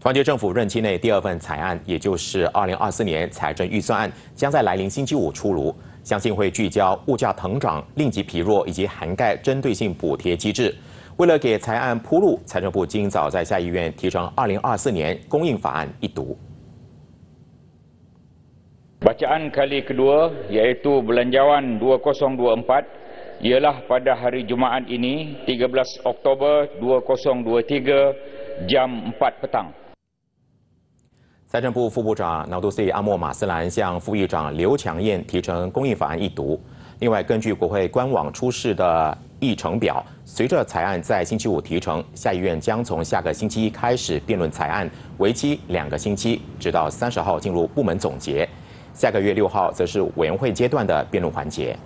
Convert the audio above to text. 团结政府任期内第二份财案，也就是2024年财政预算案，将在来临星期五出炉。相信会聚焦物价腾涨、令其疲弱以及涵盖针对性补贴机制。为了给财案铺路，财政部今早在下议院提呈2024年供应法案一读。 Bacaan kali kedua iaitu belanjawan 2024 ialah pada hari Jumaat ini 13 Oktober 2023 jam 4 petang. 财政部副部长拿督斯里阿莫马斯兰向副议长刘强燕提呈供应法案一读。另外，根据国会官网出示的议程表，随着财案在星期五提呈，下议院将从下个星期一开始辩论财案，为期2个星期，直到30号进入部门总结。 下个月6号则是委员会阶段的辩论环节。